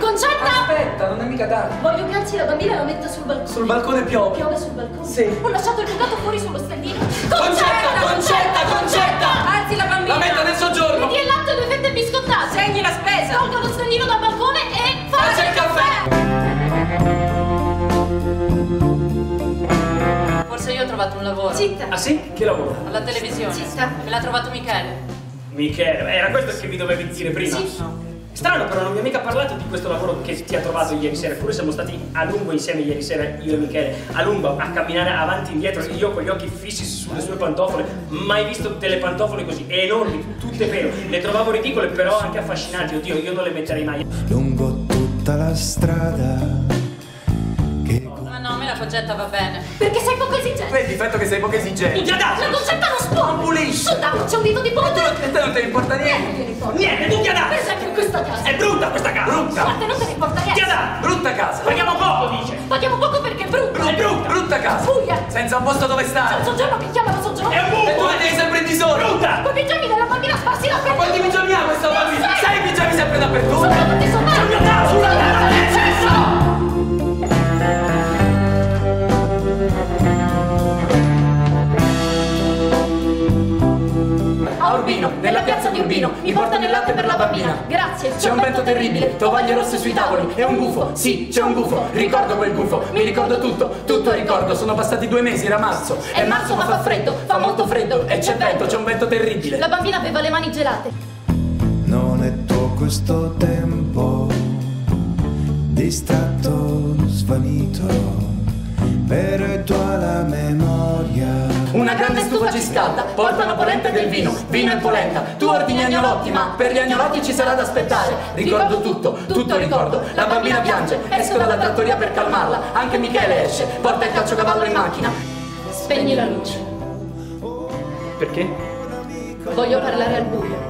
Concetta! Aspetta, non è mica tardi. Voglio che alzi la bambina e la metta sul balcone. Sul balcone piove. Piove sul balcone? Sì. Ho lasciato il bucato fuori sullo stendino. Concetta! Concetta! Concetta! Alzi la bambina! La metta nel soggiorno! Vedi il latte e due fette biscottate. Segni la spesa. Tolga lo stendino dal balcone e faccia il caffè! Forse io ho trovato un lavoro. Zitta! Ah sì? Che lavoro? Alla televisione. Zitta! Me l'ha trovato Michele. Michele? Era questo che mi dovevi dire prima? Sì. No. Strano, però non mi ha mica parlato di questo lavoro che ti ha trovato ieri sera, eppure siamo stati a lungo insieme ieri sera, io e Michele, a lungo a camminare avanti e indietro, io con gli occhi fissi sulle sue pantofole, mai visto delle pantofole così enormi, tutte vere, le trovavo ridicole però anche affascinanti, oddio, io non le metterei mai. Lungo tutta la strada che... Ma no, me la Concetta va bene. Perché sei poco esigente? Vedi il fatto che sei poco esigente. Tu già dato! La Concetta non spompulisce! Su, dai, c'è un dito di ponte! E te non te ne importa niente! Niente, tu già dato! Per esempio in questa casa! È brutta questa casa! Brutta! Ma te non te ne importa niente! Già dato! Brutta casa! Paghiamo poco, dice! Paghiamo poco perché è brutta! È brutta! Brutta casa! Buia! Senza un posto dove stare! C'è un soggiorno che chiama lo soggiorno! È un buco! E tu devi sempre in disordine! Brutta! Con i pigiami della bambina sparsi la pelle! Ma quanti pigiami ha questa bambina? Sai i pigiami sempre dappertutto! Sono tutti sommati! Sono mio caso! Sono nel senso! Nella piazza di Urbino, mi porta nel latte per la bambina. Grazie, c'è un vento terribile, tovaglie rosse sui tavoli. È un gufo, sì, c'è un gufo. Ricordo quel gufo, mi ricordo tutto, tutto ricordo. Sono passati 2 mesi, era marzo. È marzo ma fa freddo, fa molto freddo. E c'è vento, c'è un vento terribile. La bambina aveva le mani gelate. Non è tuo questo tempo, distratto, svanito. Perpetua la memoria. Una grande stufa ci scalda, portano polenta e del vino, vino e polenta. Tu ordini agnolotti, ma per gli agnolotti ci sarà da aspettare. Ricordo tutto, tutto ricordo. La bambina piange, esco dalla trattoria per calmarla. Anche Michele esce, porta il caciocavallo in macchina. Spegni la luce. Perché? Voglio parlare al buio.